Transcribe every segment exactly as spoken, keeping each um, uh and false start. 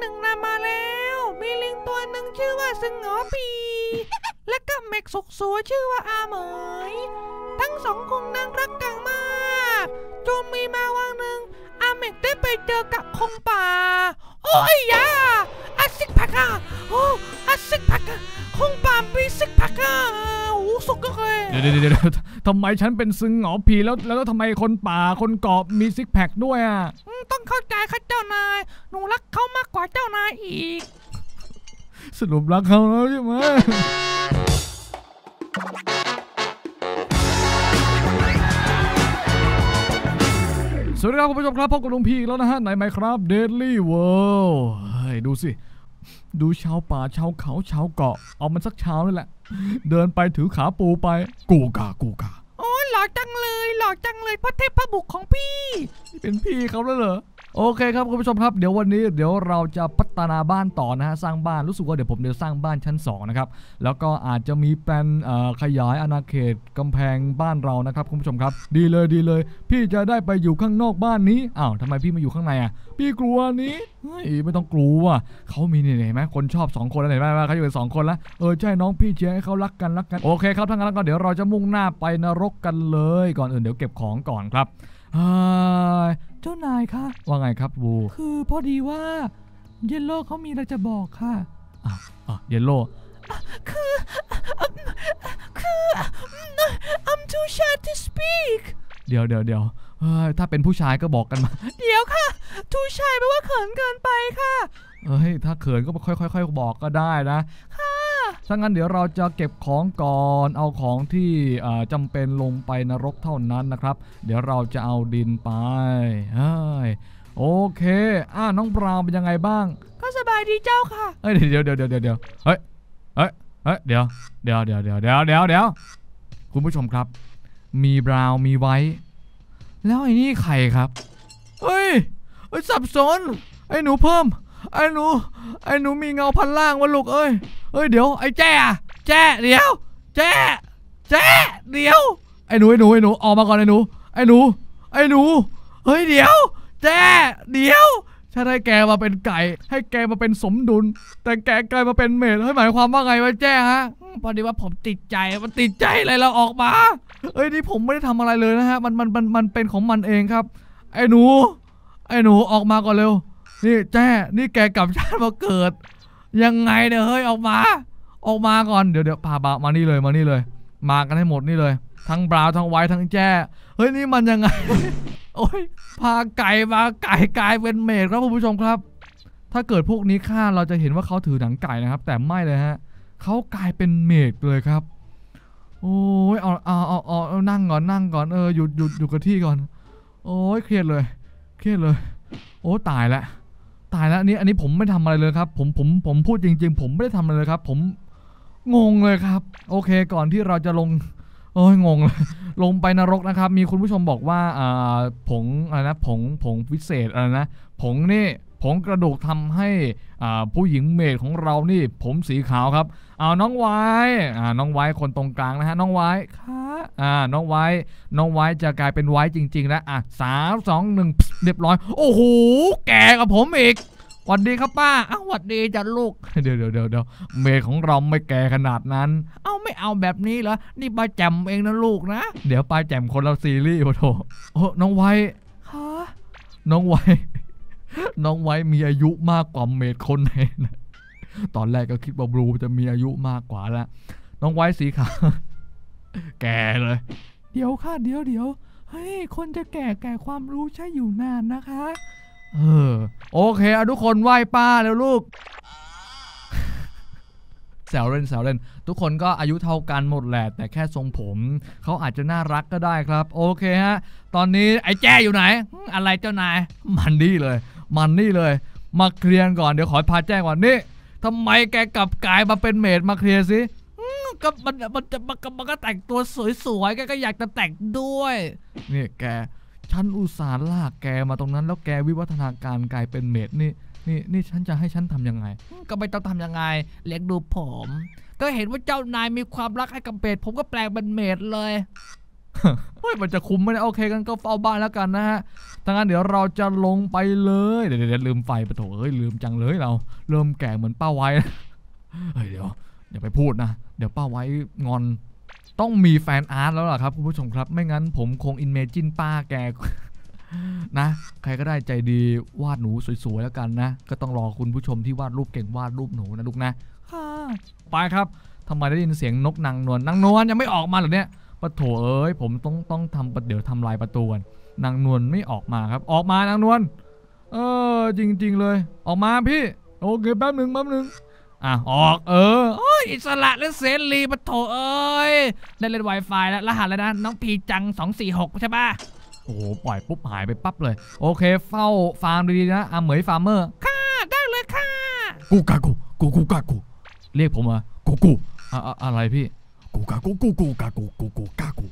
หนึ่งนะมาแล้วมีลิงตัวหนึ่งชื่อว่าสงอปีและก็แม็กสุกสัวชื่อว่าอาเหมยทั้งสองคงนั่งรักกันมากจนมีมาวันหนึ่งอาแม็กได้ไปเจอกับคงป่าโอ้ยยาอาซิกพักอ่ะโอ้อาซิกพักอ่ะคงป่ามีซิกพักอ่ะโอ้สุกก็เคยเดี๋ยวเดี๋ยวเดี๋ยวทำไมฉันเป็นสงอปีแล้วแล้วทำไมคนป่าคนกอบมีซิกแพคด้วยอ่ะต้องเข้าใจค่ะเจ้านายหนูรักเขามากกว่าเจ้านายอีกสรุปรักเขาแล้วใช่ไหมสวัสดีครับคุณผู้ชมครับพบกับลุงพีแล้วนะฮะใน Minecraft Daily World ดูสิดูชาวป่าชาวเขาชาวเกาะเอามันสักเช้านี่แหละเดินไปถือขาปูไปกูกากูกาโอ้ยหล่อจังเลยหล่อจังเลยพระเทพพระบุกของพี่เป็นพี่เขาแล้วเหรอโอเคครับคุณผู้ชมครับเดี๋ยววันนี้เดี๋ยวเราจะพัฒนาบ้านต่อนะฮะสร้างบ้านรู้สึกว่าเดี๋ยวผมเดี๋ยวสร้างบ้านชั้นสองนะครับแล้วก็อาจจะมีแปลนขยายอาณาเขตกำแพงบ้านเรานะครับคุณผู้ชมครับดีเลยดีเลยพี่จะได้ไปอยู่ข้างนอกบ้านนี้อ้าวทำไมพี่มาอยู่ข้างในอ่ะพี่กลัวนี้เฮ้ยไม่ต้องกลัวเขามีเนี่ยเห็นไหมคนชอบสองคนแล้วเห็นไหมเขาอยู่กันสองคนแล้วเออใช่น้องพี่เชียร์ให้เขารักกันรักกันโอเคครับทั้งนั้นก็เดี๋ยวเราจะมุ่งหน้าไปนรกกันเลยก่อนอื่นเดี๋ยวเก็บของก่อนครับเจ้านายคะว่าไงครับบูคือพอดีว่าเยลโล่เขามีอะไรจะบอกค่ะอ่ะอ่ะเยลโล่คือคือ I'm too shy to speak เดี๋ยวเดี๋ยวเดี๋ยวถ้าเป็นผู้ชายก็บอกกันมาเดี๋ยวค่ะ too shy แปลว่าเขินเกินไปค่ะเอ้ยถ้าเขินก็ค่อยค่อยบอกก็ได้นะค่ะถ้างั้นเดี๋ยวเราจะเก็บของก่อนเอาของที่จำเป็นลงไปนรกเท่านั้นนะครับเดี๋ยวเราจะเอาดินไปโอเคอ่าน้องปราวเป็นยังไงบ้างก็สบายดีเจ้าค่ะเฮ้ยเดี๋ยวเดี๋ยวเดี๋ยวเดี๋ยวเฮ้ยเฮ้ยเฮ้ยเดี๋ยวเดี๋ยวเดี๋ยวเดี๋ยวเดี๋ยวเดี๋ยวเดี๋ยวคุณผู้ชมครับมีบราวมีไว้แล้วไอ้นี่ใครครับเฮ้ยสับสนไอ้หนูเพิ่มไอ้หนูไอ้หนูมีเงาพันล่างวะลูกเอ้ยเอ้ยเดี๋ยวไอ้แจ้แจ้เดี๋ยวแจ้แจ้เดี๋ยวไอ้หนูไอ้หนูไอ้หนูออกมาก่อนไอ้หนูไอ้หนูไอ้หนูเฮ้ยเดี๋ยวแจ้เดี๋ยวฉันให้แกมาเป็นไก่ให้แกมาเป็นสมดุลแต่แกกลายมาเป็นเมดให้หมายความว่าไงวะแจ้ฮะพอดีว่าผมติดใจมันติดใจอะไรเราออกมาเอ้ยนี่ผมไม่ได้ทำอะไรเลยนะฮะมันมันมันมันเป็นของมันเองครับไอ้หนูไอ้หนูออกมาก่อนเร็วนี่แจ้นี่แกกลับชาติมาเกิดยังไงเนี่ยเฮ้ยออกมาออกมาก่อนเดี๋ยวเดี๋ยวพาบ่าวมานี่เลยมานี่เลยมากันให้หมดนี่เลยทั้งบราวทั้งไว้ทั้งแจ้เฮ้ยนี่มันยังไง โอ้ยพาไก่มาไก่กลายเป็นเมดครับคุณผู้ชมครับถ้าเกิดพวกนี้ฆ่าเราจะเห็นว่าเขาถือหนังไก่นะครับแต่ไม่เลยฮะเขากลายเป็นเมดเลยครับโอ้ยเอาเอาเอาเอานั่งก่อนนั่งก่อนเออหยุดหยุดอยู่กับที่ก่อนโอ้ยเครียดเลยเครียดเลยโอ้ตายละตายแล้วนี่อันนี้ผมไม่ทำอะไรเลยครับผมผมผมพูดจริงๆผมไม่ได้ทำอะไรเลยครับผมงงเลยครับโอเคก่อนที่เราจะลงโอ้ยงงเลยลงไปนรกนะครับมีคุณผู้ชมบอกว่าอ่าผงอะไรนะผงผงวิเศษอะไรนะผงนี่ผงกระดูกทำให้อ่าผู้หญิงเมดของเรานี่ผมสีขาวครับเอาน้องไว้อ่าน้องไว้คนตรงกลางนะฮะน้องไว้ค่ะอ่าน้องไว้น้องไว้จะกลายเป็นไว้จริงๆแล้วอ่ะสามสองหนึ่งเรียบร้อยโอ้โหแก่กับผมอีกหวัดดีครับป้าอ้าวหวัดดีจ้ะลูกเดี๋ยวเดี๋ยวเดี๋ยวเดี๋ยวเมย์ของเราไม่แก่ขนาดนั้นเอาไม่เอาแบบนี้เหรอนี่ป้าแจมเองนะลูกนะเดี๋ยวป้าแจมคนเราซีรีส์โอ้โหโอ้น้องไว้ค่ะน้องไว้น้องไว้มีอายุมากกว่าเมย์คนไหนนะตอนแรกก็คิดว่าบลูจะมีอายุมากกว่าแล้วน้องไว้สีขาวแก่เลยเดี๋ยวค่ะเดี๋ยวเดี๋ยวเฮ้ยคนจะแก่แก่ความรู้ใช่อยู่นานนะคะเออโอเคเอาทุกคนไหว้ป้าแล้วลูกแซวเล่นแซวเล่นทุกคนก็อายุเท่ากันหมดแหละแต่แค่ทรงผมเขาอาจจะน่ารักก็ได้ครับโอเคฮะตอนนี้ไอ้แจ้อยู่ไหนอะไรเจ้านายมันนี่เลยมันนี่เลยมาเคลียร์ก่อนเดี๋ยวขอพาแจ้ก่อนนี่ทำไมแกกลับกลายมาเป็นเมดมาเคลียร์สิก็มันมันจะมันก็แต่งตัวสวยๆแกก็อยากจะแต่งด้วยนี่แกฉันอุตส่าห์ลากแกมาตรงนั้นแล้วแกวิวัฒนาการกลายเป็นเมดนี่นี่นี่ฉันจะให้ฉันทํำยังไงก็ไม่ต้องทำยังไงเลี้ยงดูผมก็เห็นว่าเจ้านายมีความรักให้กับเมดผมก็แปลงเป็นเมดเลย เฮ้ยมันจะคุ้มไหมโอเคกันก็เฝ้าบ้านแล้วกันนะฮะถ้างั้นเดี๋ยวเราจะลงไปเลยเดี๋ยวลืมไฟปะโถเอ้ยลืมจังเลยเราเริ่มแก่เหมือนป้าไว้เฮ้ยเดี๋ยวอย่าไปพูดนะเดี๋ยวป้าไว้งอนต้องมีแฟนอาร์ตแล้วล่ะครับคุณผู้ชมครับไม่งั้นผมคงอินเมจินป้าแกนะใครก็ได้ใจดีวาดหนูสวยๆแล้วกันนะก็ต้องรอคุณผู้ชมที่วาดรูปเก่งวาดรูปหนูนะลูกนะไปครับทำไมได้ยินเสียงนกนางนวลนางนวลยังไม่ออกมาหรอเนี่ยปะโถเอ้ยผมต้องต้องทำเดี๋ยวทำลายประตูก่อนนางนวลไม่ออกมาครับออกมานางนวลเออจริงๆเลยออกมาพี่โอเคแป๊บหนึ่งแป๊บหนึ่งอ่ะออกเอออิสระและเสรีปะโถเอ้ยได้เล่น Wi-Fi แล้วรหัสแล้วนะน้องพีจังสองสี่หกใช่ปะโอ้โหปล่อยปุ๊บหายไปปั๊บเลยโอเคเฝ้าฟาร์มดีๆนะอาเหมยฟาร์มเมอร์ค่ะได้เลยค่ะกูกากูกูกูกากูเรียกผมอ่ะกูกูอะอะไรพี่กูกากูกูกูกากูกูกูกากู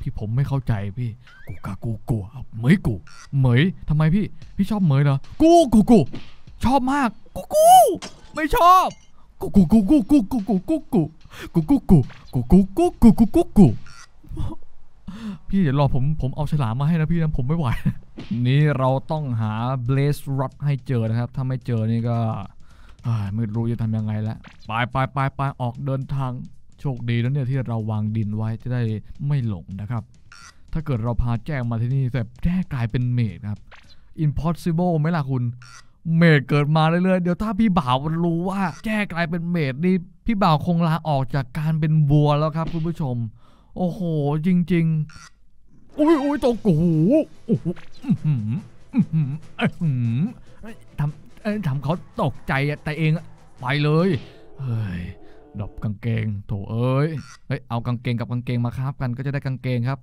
พี่ผมไม่เข้าใจพี่กูกากูกูเหมยกูเหมยทำไมพี่พี่ชอบเหมยเหรอกูกูกูชอบมากกูกูไม่ชอบกูกูกูกูกูกูกูกูกูกูกูกูกูกูกูกูกูกูกูพี่เดี๋ยวรอผมผมเอาฉลามมาให้นะพี่นะผมไม่ไหวนี่เราต้องหาเบลสร็อตให้เจอนะครับถ้าไม่เจอนี่ก็ไม่รู้จะทำยังไงแล้วไปไปไปไปออกเดินทางโชคดีนะเนี่ยที่เราวางดินไว้จะได้ไม่หลงนะครับถ้าเกิดเราพาแจ้งมาที่นี่แต่แจ้งกลายเป็นเมจครับ impossible ไหมล่ะคุณเมจเกิดมาเรื่อยๆเดี๋ยวถ้าพี่บ่าวรู้ว่าแจ้กลายเป็นเมจนี่พี่บ่าวคงลาออกจากการเป็นวัวแล้วครับคุณผู้ชมโอ้โหจริงๆอุ้ยอุ้ยตกโอ้โหโอ้โหทำทำเขาตกใจแต่เองไปเลยเฮ้ยดบกางเกงโถเอ้ยเฮ้ยเอากางเกงกับกางเกงมาครับกันก็จะได้กางเกงครับ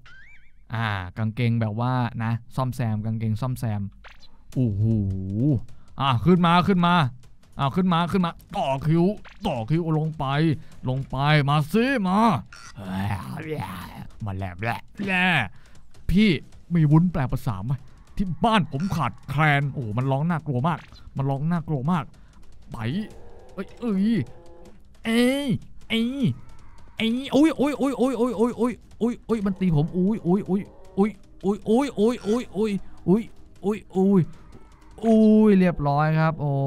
อ่ากางเกงแบบว่านะซ่อมแซมกางเกงซ่อมแซมโอ้โหอ่ะขึ้นมาขึ้นมาอ่ะขึ้นมาขึ้นมาต่อคิวต่อคิวลงไปลงไปมาซิมามาแหลบแหละแหละพี่มีวุ้นแปลภาษาไหมที่บ้านผมขาดแคลนโอ้มันร้องน่ากลัวมากมันร้องน่ากลัวมากไปเอ้ยเอ้ยเอ้ยเอ้ยเอ้ยโอ้ยโอ้ยโอ้ยโอ้ยโอ้ยโอ้ยโอ้ยโอ้ยโอ้ยมันตีผมโอ้ยโอ้ยโอ้ยโอ้ยโอ้ยโอ้ยโอ้ยโอ้ยโอ้ยโอ้ยโอ้ยโอ้ยอุ้ยเรียบร้อยครับโอ้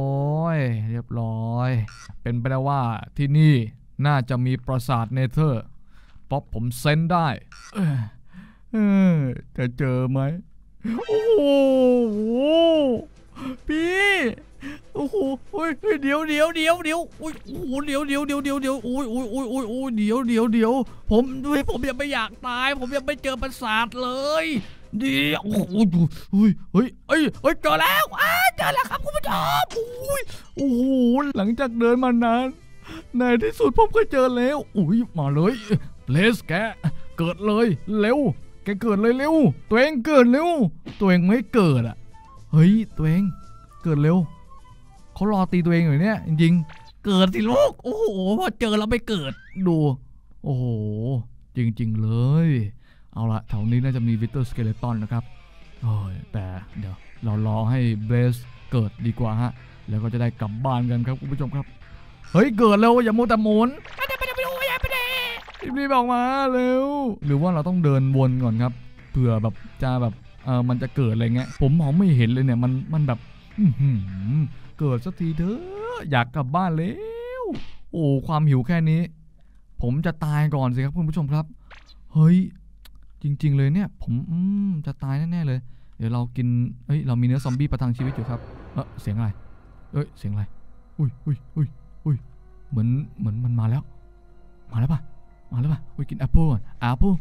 ยเรียบร้อยเป็นไปได้ว่าที่นี่น่าจะมีปราสาทเนเธอร์ป๊อปผมเซนได้เออจะเจอไหมโอ้โหพี่โอ้โหเดี๋ยวเดี๋ยวเดี๋ยวเดี๋ยวโอ้ยโอ้โหเดี๋ยวเดี๋ยวเดี๋ยวเดี๋ยวเดี๋ยวโอ้ยโอ้ยโอ้ยโอ้ยโอ้ยเดี๋ยวเดี๋ยวเดี๋ยวผมด้วยผมยังไม่อยากตายผมยังไม่เจอปราสาทเลยเดี๋ยวโอ้โหเฮ้ยเฮ้ยเฮ้ยเจอแล้วเจอแล้วครับคุณผู้ชมโอ้โหหลังจากเดินมานานในที่สุดผมก็เจอแล้วอุ้ยมาเลยเลสแกเกิดเลยเร็วแกเกิดเลยเร็วตัวเองเกิดเร็วตัวเองไม่เกิดอ่ะเฮ้ยตัวเองเกิดเร็วเขารอตีตัวเองอยู่เนี่ยจริงๆเกิดสิลูกโอ้โหพอเจอแล้วไม่เกิดดูโอ้โหจริงๆเลยเอาละแถวนี้น่าจะมีวิตเตอร์สเกเลตอนนะครับโอ้ยแต่เดี๋ยวเรารอให้เบสเกิดดีกว่าฮะแล้วก็จะได้กลับบ้านกันครับคุณผู้ชมครับเฮ้ยเกิดแล้วอย่าโมตะโมนไปเดี๋ยวไปเดี๋ยวไปดูอย่าไปเดี๋ยวรีบบอกมาเร็วหรือว่าเราต้องเดินวนก่อนครับเผื่อแบบจะแบบเออมันจะเกิดอะไรเงี้ยผมมองไม่เห็นเลยเนี่ยมันมันแบบเกิดสักทีเถอะอยากกลับบ้านแล้วโอ้ความหิวแค่นี้ผมจะตายก่อนสิครับคุณผู้ชมครับเฮ้ยจริงๆเลยเนี่ยผมจะตายแน่ๆเลยเดี๋ยวเรากินเฮ้ยเรามีเนื้อซอมบี้ประทังชีวิตอยู่ครับเออเสียงอะไรเอ้ยเสียงอะไรอุ้ยอุ้ยอุ้ยอุ้ยเหมือนเหมือนมันมาแล้วมาแล้วป่ะมาแล้วป่ะอุ้ยกินแอปเปิ้ลก่อนแอปเปิ้ล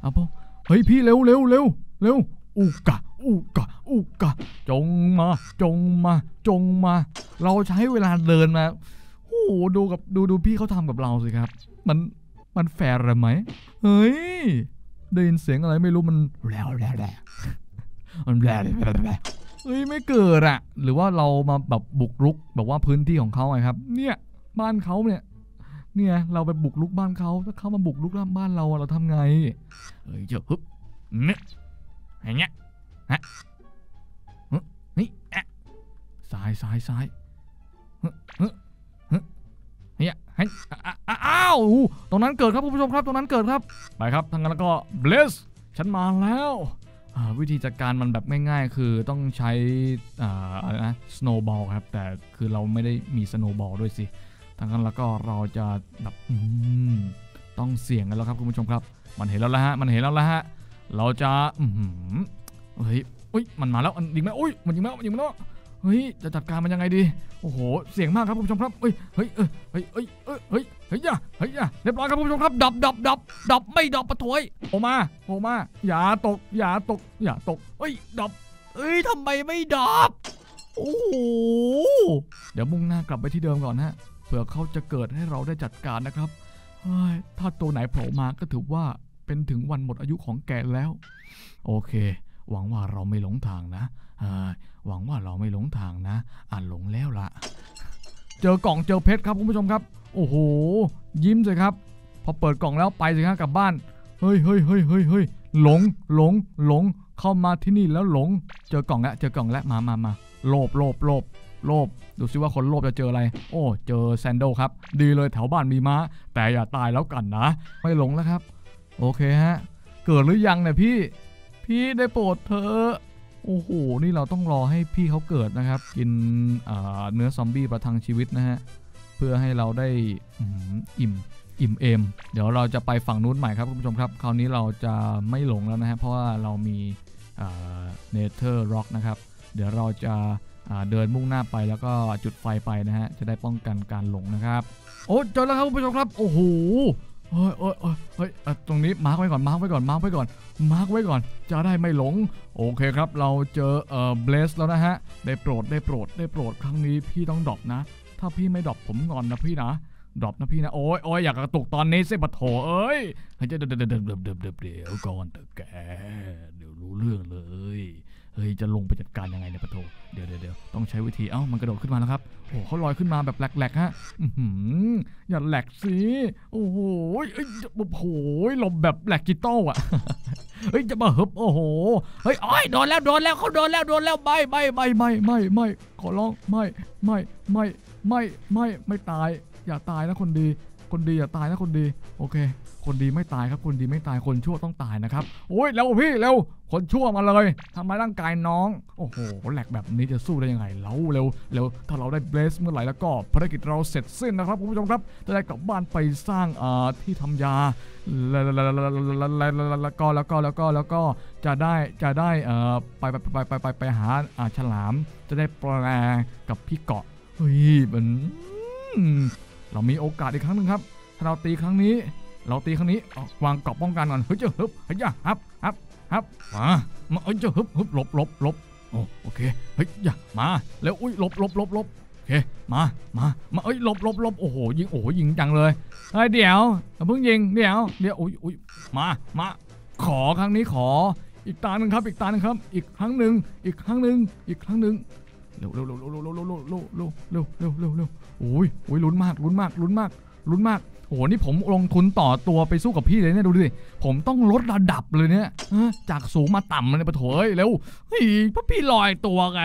แอปเปิ้ลเฮ้ยพี่เร็วเร็วเร็วเร็วอุกะอุกะอุกะจงมาจงมาจงมาเราใช้เวลาเดินมาโอ้ดูกับดูดูพี่เขาทำกับเราสิครับมันมันแฟร์หรือไหมเฮ้ยได้ยินเสียงอะไรไม่รู้มันแล้วแล้วแล้วมันแล้วแล้วเฮ้ยไม่เกิดอะหรือว่าเรามาแบบบุกรุกแบบว่าพื้นที่ของเขาไงครับเนี่ยบ้านเขาเนี่ยเนี่ยเราไปบุกรุกบ้านเขาถ้าเขามาบุกรุกบ้านเราเราทำไงเฮ้ยเจ้าฮึบเนี่ยอย่างเงี้ยฮะนี่อะซ้ายซ้ายซ้ายฮึฮึฮึเนี่ยอ้าวตรงนั้นเกิดครับคุณผู้ชมครับตรงนั้นเกิดครับไปครับทางนั้นแล้วก็เบลส ฉันมาแล้ววิธีจัดการมันแบบง่ายๆคือต้องใช้อะไรนะสโนว์บอลครับแต่คือเราไม่ได้มีสโนว์บอลด้วยสิทั้งนั้นแล้วก็เราจะแบบต้องเสี่ยงกันแล้วครับคุณผู้ชมครับมันเห็นแล้วละฮะมันเห็นแล้วละฮะเราจะเฮ้ยอุ้ยมันมาแล้วยิงไหมอุ้ยมันยิงไหมยิงไหมเนาะเฮ้ยจะจัดการมันยังไงดีโอ้โหเสี่ยงมากครับคุณผู้ชมครับเฮ้ยเฮ้ยเฮ้ยเฮ้ยเฮ้ยเฮ้ยเฮ้ยอย่าเฮ้ยอย่าเรียบร้อยครับคุณผู้ชมครับดับดับดับดับไม่ดับปะถวยโอมาโอมาอย่าตกอย่าตกอย่าตกเฮ้ยดับเฮ้ยทำไมไม่ดับโอ้โหเดี๋ยวมุ่งหน้ากลับไปที่เดิมก่อนฮะเผื่อเขาจะเกิดให้เราได้จัดการนะครับถ้าตัวไหนโผล่มาก็ถือว่าเป็นถึงวันหมดอายุของแกแล้วโอเคหวังว่าเราไม่หลงทางนะหวังว่าเราไม่หลงทางนะอ่านหลงแล้วล่ะเจอกล่องเจอเพชรครับคุณผู้ชมครับโอ้โหยิ้มเลยครับพอเปิดกล่องแล้วไปสิครับกลับบ้านเฮ้ยเฮ้ยเฮ้ยเฮ้ยเฮ้ยหลงหลงหลงเข้ามาที่นี่แล้วหลงเจอกล่องแล้วเจอกล่องแล้วมามามาโลบโลบโลบโลบดูซิว่าคนโลบจะเจออะไรโอ้เจอแซนโดครับดีเลยแถวบ้านมีม้าแต่อย่าตายแล้วกันนะไม่หลงแล้วครับโอเคฮะเกิดหรือยังเนี่ยพี่พี่ได้โปรดเธอโอ้โหนี่เราต้องรอให้พี่เขาเกิดนะครับกินเนื้อซอมบี้ประทังชีวิตนะฮะเพื่อให้เราได้อิ่มอิ่มเอมเดี๋ยวเราจะไปฝั่งนู้นใหม่ครับคุณผู้ชมครับคราวนี้เราจะไม่หลงแล้วนะฮะเพราะว่าเรามีเนเธอร์ร็อกนะครับเดี๋ยวเราจะเดินมุ่งหน้าไปแล้วก็จุดไฟไปนะฮะจะได้ป้องกันการหลงนะครับโอ้เจอแล้วครับคุณผู้ชมครับโอ้โหเฮ้ยเฮ้ยเฮ้ยตรงนี้มาร์คไว้ก่อนมาร์คไว้ก่อนมาร์คไว้ก่อนมาร์คไว้ก่อนจะได้ไม่หลงโอเคครับเราเจอเอ่อเบลสแล้วนะฮะได้โปรดได้โปรดได้โปรดครั้งนี้พี่ต้องดรอปนะถ้าพี่ไม่ดรอปผมงอนนะพี่นะดรอปนะพี่นะโอ้ยโอ้ยอยากกระตุกตอนนี้เส้นปะโถเอ้ยเดี๋ยวเดี๋ยวเดี๋ยวเดี๋ยวเดี๋ยวก่อนเถอะแกเดี๋ยวรู้เรื่องเลยเฮ้ยจะลงไปจัดการยังไงเนี่ยปะโถเดี๋ยวเดี๋ยวต้องใช้วิธีเอ้ามันกระโดดขึ้นมาแล้วครับโอ้เขาลอยขึ้นมาแบบแหลกๆฮะอย่าแหลกสิโอ้โหเอ้ยโอ้โหลมแบบแหลกกิโต้อะเฮ้ยจะมาฮึบโอ้โหเฮ้ยอ้อยโดนแล้วโดนแล้วเขาโดนแล้วโดนแล้วไม่ไม่ไม่ไม่ไม่ไม่ขอร้องไม่ไม่ไม่ไม่ไม่ไม่ตายอย่าตายนะคนดีคนดีอย่าตายนะคนดีโอเคคนดีไม่ตายครับคนดีไม่ตายคนชั่วต้องตายนะครับโอ้ยเร็วพี่เร็วคนชั่วมาเลยทำร้ายร่างกายน้องโอ้โหแหลกแบบนี้จะสู้ได้ยังไงเราเร็วเร็วถ้าเราได้เบสเมื่อไหร่แล้วก็ภารกิจเราเสร็จสิ้นนะครับคุณผู้ชมครับจะได้กลับบ้านไปสร้างอ่าที่ทำยาแล้วก็แล้วก็แล้วก็แล้วก็จะได้จะได้อ่าไปไปไปไปไปหาอ่าฉลามจะได้แปลงกับพี่เกาะเฮ้ยมันเรามีโอกาสอีกครั้งหนึ่งครับถ้าเราตีครั้งนี้เราตีครั้งนี้วางกรอบป้องกันก่อนเฮ้ยเจ้าฮึบเฮ้ยฮับฮับฮับมามาเฮ้ยเจ้าฮึบฮึบหลบหลบหลบโอเคเฮ้ยอย่ามาแล้วอุ้ยหลบหลบหลบหลบโอเคมามามาเฮ้ยหลบหลบหลบโอ้โหยิงโอ้โหยิงจังเลยเฮ้ยเดี๋ยวเพิ่งยิงเดี๋ยวเดี๋ยวอุ้ยอุ้ยมามาขอครั้งนี้ขออีกตาหนึ่งครับอีกตาหนึ่งครับอีกครั้งหนึ่งอีกครั้งหนึ่งอีกครั้งหนึ่งเร็วเร็วเร็วเร็วเร็วเร็วเร็วเร็วเร็วเร็วเร็วเร็วโอ้ยโอ้ยลุ้นมากลุ้นมากลุ้นมากลุ้นมากโอ้โหนี่ผมลงทุนต่อตัวไปสู้กับพี่เลยเนี่ยดูดิผมต้องลดระดับเลยเนี่ยจากสูงมาต่ำเลยปะโถเอ้ยเร็วเฮ้ยเพราะพี่ลอยตัวไง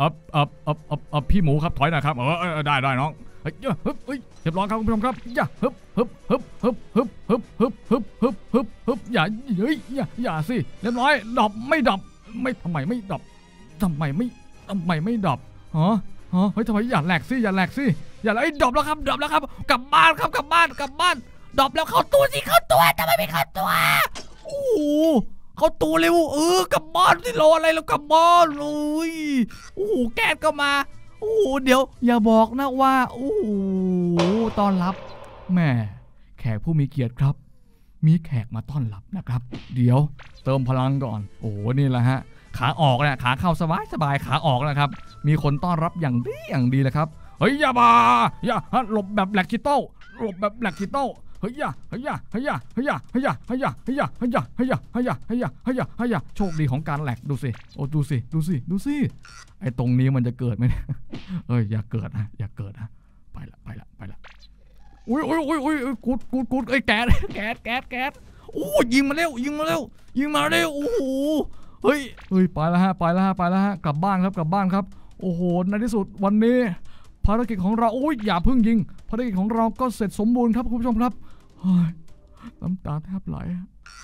อับอับอับอับอับพี่หมูครับถอยหน่อยครับเออได้ได้น้องเฮ้ยฮึบเฮ้ยเรียบร้อยครับคุณผู้ชมครับอย่าฮึบฮึบฮึบฮึบฮึบฮึบฮึบฮึบฮึบฮึบฮึบอย่าเฮ้ยอย่าอย่าสิเรียบร้อยดับไม่ดับไม่ทำไมไม่ดับทำไมไม่ทำไมไม่ดับฮะฮะเฮ้ยทำไมอย่าแหลกสิอย่าแหลกสิอย่าไอ้ดับแล้วครับดับแล้วครับกลับบ้านครับกลับบ้านกลับบ้านดับแล้วเข้าตัวสิเข้าตัวทำไมไม่เข้าตัวโอ้เข้าตัวเร็วเออกลับบ้านที่รออะไรแล้วกลับบ้านเลยโอ้แก๊สก็มาโอ้เดี๋ยวอย่าบอกนะว่าโอ้ตอนรับแม่แขกผู้มีเกียรติครับมีแขกมาต้อนรับนะครับเดี๋ยวเติมพลังก่อนโอ้นี่แหละฮะขาออกนะขาเข้าสบายสบายขาออกนะครับมีคนต้อนรับอย่างดีอย่างดีเลยครับเฮ้ยอย่ามาอย่าหลบแบบแหลกคิโต้หลบแบบแหลกคิโต้เฮ้ยอย่าเฮ้ยอย่าเฮ้ยอย่าเฮ้ยอย่าเฮ้ยอย่าเฮ้ยอย่าเฮ้ยอย่าเฮ้ยอย่าเฮ้ยอย่าเฮ้ยอย่าเฮ้ยอย่าเฮ้ยอย่าโชคดีของการแหลกดูสิโอ้ดูสิดูสิดูสิไอ้ตรงนี้มันจะเกิดไหมเนี่ยเฮ้ยอย่าเกิดนะอย่าเกิดนะไปละไปละไปละอุ้ยอุ้ยอุ้ยอุ้ยกูดกูดกูดไอ้แก๊สแก๊สแก๊สแก๊สโอ้ยิงมาเร็วยิงมาเร็วยิงมาเร็วโอ้โหเฮ้ยเฮ้ยไปแล้วฮะไปแล้วฮะไปแล้วฮะกลับบ้านครับกลับบ้านครับโอ้โหในที่สุดวันนี้ภารกิจของเราโอ้ยอย่าเพิ่งยิงภารกิจของเราก็เสร็จสมบูรณ์ครับคุณผู้ชมครับเฮ้ย น้ำตาแทบไหล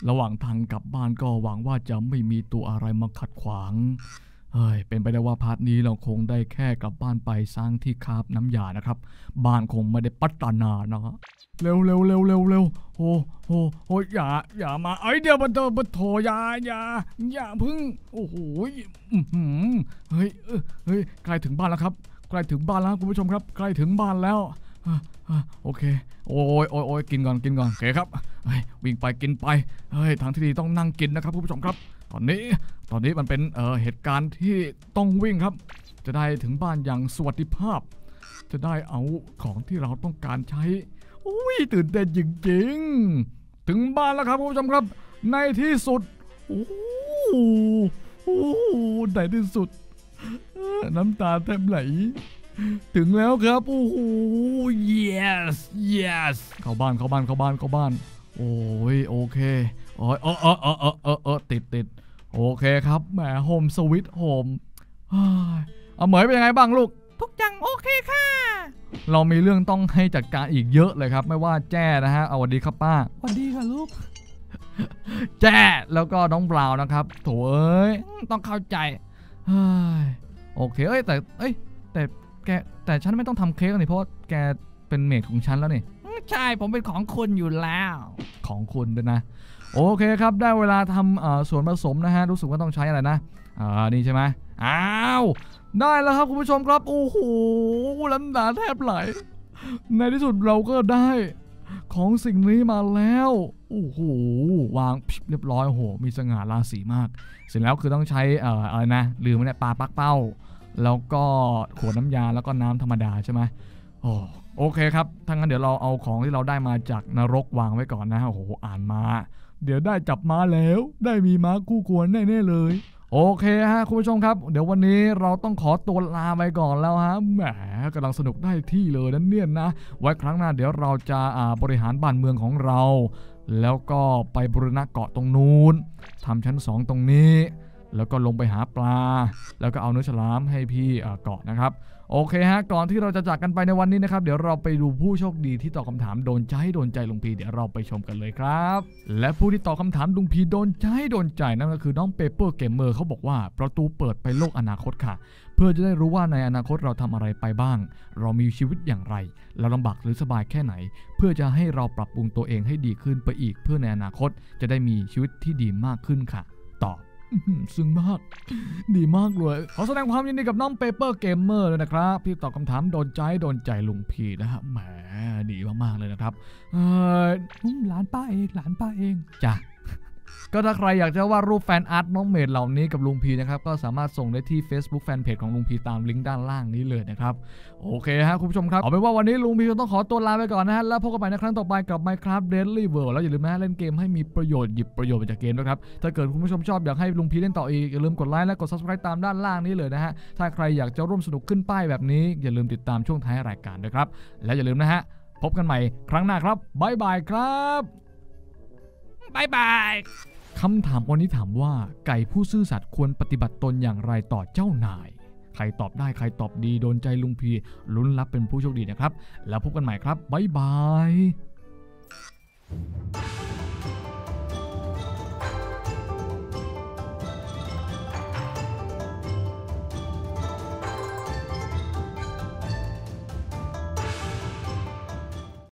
ระหว่างทางกลับบ้านก็หวังว่าจะไม่มีตัวอะไรมาขัดขวางเฮ้ยเป็นไปได้ว่าพาร์ทนี้เราคงได้แค่กลับบ้านไปสร้างที่คาบน้ำยานะครับบ้านคงไม่ได้พัฒนานะฮะเร็วเร็วเร็วเร็วเร็วโอ้โหโอ้ยอย่าอย่ามาไอ้เดี๋ยวบัตเตอร์บัตโถยาอย่าอย่าพึ่งโอ้โหเฮ้ยเฮ้ยใกล้ถึงบ้านแล้วครับใกล้ถึงบ้านแล้วคุณผู้ชมครับใกล้ถึงบ้านแล้วโอเคโอ้ยโอ้ยโอ้ยกินก่อนกินก่อนโอเคครับเฮ้ยวิ่งไปกินไปเฮ้ยทางที่ดีต้องนั่งกินนะครับคุณผู้ชมครับตอนนี้ตอนนี้มันเป็นเอ่อเหตุการณ์ที่ต้องวิ่งครับจะได้ถึงบ้านอย่างสวัสดิภาพจะได้เอาของที่เราต้องการใช้อุ้ยตื่นเต้นจริงๆถึงบ้านแล้วครับคุณผู้ชมครับในที่สุดโอ้โหในที่สุดน้ำตาแทบไหลถึงแล้วครับโอ้โห yes yes เข้าบ้านเข้าบ้านเข้าบ้านเข้าบ้านโอ้ยโอเคโอ้ยเออเออเออเออเออติดติดโอเคครับแหมโฮมสวิตโฮมเอาเหมยเป็นยังไงบ้างลูกทุกอย่างโอเคค่ะเรามีเรื่องต้องให้จัดการอีกเยอะเลยครับไม่ว่าแจ้นะฮะเอาวันดีครับป้าวันดีค่ะลูกแจ้แล้วก็น้องบราวนะครับโถ่เอ้ยต้องเข้าใจโอเคเอ้ยแต่เอ้ยแต่แกแต่ฉันไม่ต้องทำเค้กนี่เพราะแกเป็นเมดของฉันแล้วนี่ใช่ผมเป็นของคุณอยู่แล้วของคุณด้วยนะโอเคครับได้เวลาทำส่วนผสมนะฮะรู้สึกว่าต้องใช้อะไรนะอ่านี่ใช่ไหมอ้าวได้แล้วครับคุณผู้ชมครับโอ้โหล้ำตาแทบไหลในที่สุดเราก็ได้ของสิ่งนี้มาแล้วโอ้โหวางเรียบร้อยโอ้โหมีสง่าราศีมากเสร็จแล้วคือต้องใช้อ่าอะไรนะลืมไปเนี่ยปลาปักเป้าแล้วก็ขวดน้ำยาแล้วก็น้ำธรรมดาใช่ไหมโอ้โอเคครับทั้งนั้นเดี๋ยวเราเอาของที่เราได้มาจากนรกวางไว้ก่อนนะโอ้โหอ่านมาเดี๋ยวได้จับม้าแล้วได้มีม้าคู่ควรแน่ๆเลยโอเคฮะคุณผู้ชมครับเดี๋ยววันนี้เราต้องขอตัวลาไปก่อนแล้วฮะแหมกำลังสนุกได้ที่เลยนั่นเนี่ยนะไว้ครั้งหน้าเดี๋ยวเราจะบริหารบ้านเมืองของเราแล้วก็ไปบริณะเกาะตรงนู้นทำชั้นสองตรงนี้แล้วก็ลงไปหาปลาแล้วก็เอาเนื้อฉลามให้พี่เกาะนะครับโอเคฮะก่อนที่เราจะจากกันไปในวันนี้นะครับเดี๋ยวเราไปดูผู้โชคดีที่ตอบคำถามโดนใจโดนใจลุงพีเดี๋ยวเราไปชมกันเลยครับและผู้ที่ตอบคำถามลุงพีโดนใจโดนใจนั่นก็คือน้องเปเปอร์เกมเมอร์เขาบอกว่าประตูเปิดไปโลกอนาคตค่ะเพื่อจะได้รู้ว่าในอนาคตเราทำอะไรไปบ้างเรามีชีวิตอย่างไรเราลำบากหรือสบายแค่ไหนเพื่อจะให้เราปรับปรุงตัวเองให้ดีขึ้นไปอีกเพื่อในอนาคตจะได้มีชีวิตที่ดีมากขึ้นค่ะตอบซึ้งมากดีมากเลยขอแสดงความยินดีกับน้องเปเปอร์เกมเมอร์เลยนะครับพี่ตอบคำถามโดนใจโดนใจลุงพีนะครับแหมดีมากๆเลยนะครับเออหลานป้าเองหลานป้าเองจ้ะก็ถ้าใครอยากจะวาดรูปแฟนอาร์ตน้องเมดเหล่านี้กับลุงพีนะครับก็สามารถส่งได้ที่ Facebook Fanpage ของลุงพีตามลิงก์ด้านล่างนี้เลยนะครับโอเคฮะคุณผู้ชมครับเอาเป็นว่าวันนี้ลุงพีต้องขอตัวลาไปก่อนนะฮะแล้วพบกันใหม่ในครั้งต่อไปกับ Minecraft Daily World แล้วอย่าลืมนะเล่นเกมให้มีประโยชน์หยิบประโยชน์จากเกมด้วยครับถ้าเกิดคุณผู้ชมชอบอยากให้ลุงพีเล่นต่ออีกอย่าลืมกดไลค์และกด Subscribe ตามด้านล่างนี้เลยนะฮะถ้าใครอยากจะร่วมสนุกขึ้นป้ายแบบนี้อย่าลืมติดตามช่วงท้ายรายการด้วยครับและอย่าลืมนะฮะพบกันใหม่ครั้งหน้าครับบ๊ายบายครับบ๊ายบายคำถามวันนี้ถามว่าไก่ผู้ซื่อสัตย์ควรปฏิบัติตนอย่างไรต่อเจ้านายใครตอบได้ใครตอบดีโดนใจลุงพีลุ้นรับเป็นผู้โชคดีนะครับแล้วพบกันใหม่ครับบ๊ายบาย